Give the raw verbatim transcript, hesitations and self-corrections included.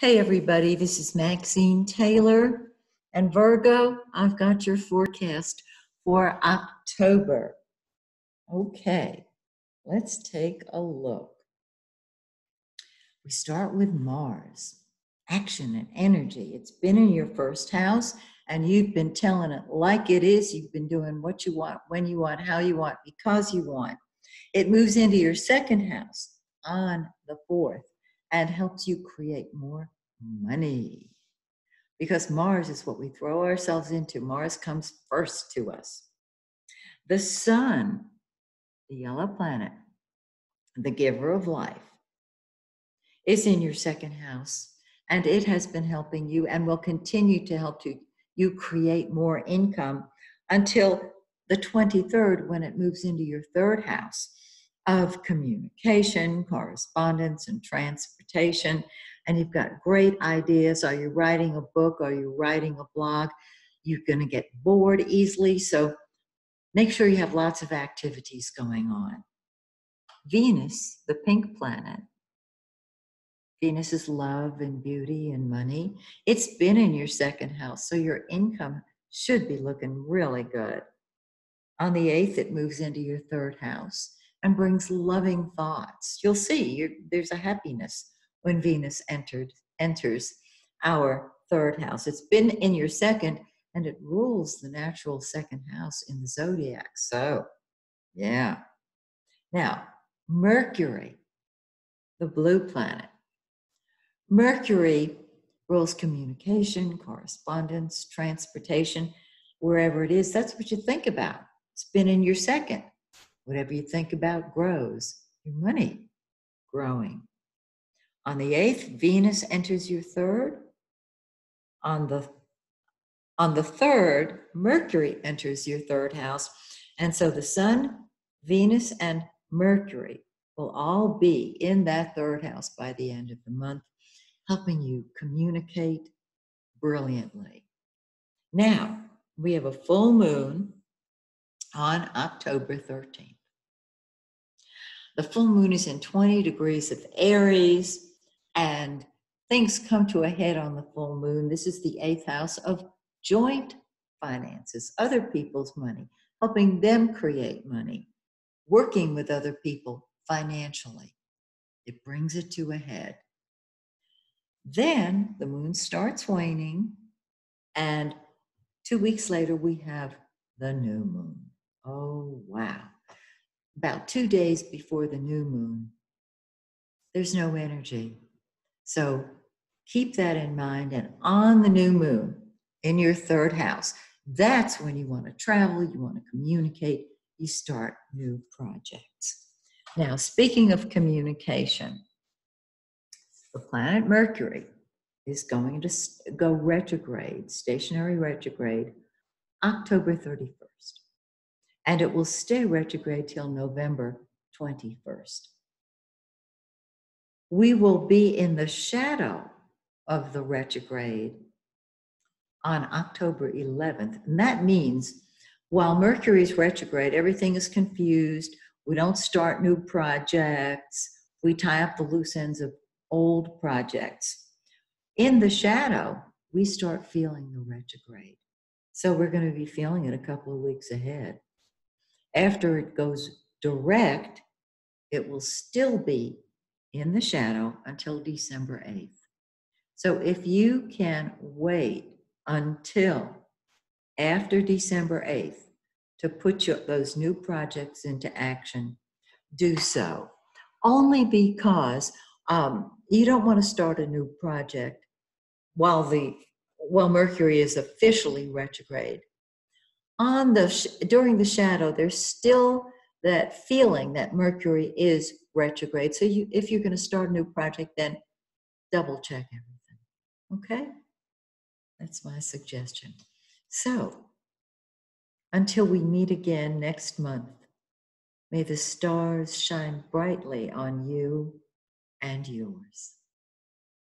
Hey everybody, this is Maxine Taylor, and Virgo, I've got your forecast for October. Okay, let's take a look. We start with Mars, action and energy. It's been in your first house, and you've been telling it like it is. You've been doing what you want, when you want, how you want, because you want. It moves into your second house on the fourth. And helps you create more money. Because Mars is what we throw ourselves into. Mars comes first to us. The sun, the yellow planet, the giver of life, is in your second house. And it has been helping you and will continue to help you, you create more income until the twenty-third, when it moves into your third house of communication, correspondence, and transportation, and you've got great ideas. Are you writing a book? Are you writing a blog? You're gonna get bored easily, so make sure you have lots of activities going on. Venus, the pink planet. Venus is love and beauty and money. It's been in your second house, so your income should be looking really good. On the eighth, it moves into your third house and brings loving thoughts. You'll see you're, there's a happiness when Venus entered, enters our third house. It's been in your second, and it rules the natural second house in the zodiac. So, yeah. Now, Mercury, the blue planet. Mercury rules communication, correspondence, transportation, wherever it is. That's what you think about. It's been in your second. Whatever you think about grows, your money growing. On the eighth, Venus enters your third. On the, on the third, Mercury enters your third house. And so the sun, Venus, and Mercury will all be in that third house by the end of the month, helping you communicate brilliantly. Now, we have a full moon on October thirteenth. The full moon is in twenty degrees of Aries, and things come to a head on the full moon. This is the eighth house of joint finances, other people's money, helping them create money, working with other people financially. It brings it to a head. Then the moon starts waning, and two weeks later we have the new moon. Oh, wow. About two days before the new moon, there's no energy. So keep that in mind. And on the new moon, in your third house, that's when you want to travel, you want to communicate, you start new projects. Now, speaking of communication, the planet Mercury is going to go retrograde, stationary retrograde, October thirty-first. And it will stay retrograde till November twenty-first. We will be in the shadow of the retrograde on October eleventh. And that means while Mercury is retrograde, everything is confused. We don't start new projects. We tie up the loose ends of old projects. In the shadow, we start feeling the retrograde. So we're going to be feeling it a couple of weeks ahead. After it goes direct, it will still be in the shadow until December eighth. So if you can wait until after December eighth to put your, those new projects into action, do so. Only because um, you don't want to start a new project while, the, while Mercury is officially retrograde. On the sh during the shadow, there's still that feeling that Mercury is retrograde. So you, if you're going to start a new project, then double check everything. Okay, that's my suggestion. So until we meet again next month, may the stars shine brightly on you and yours.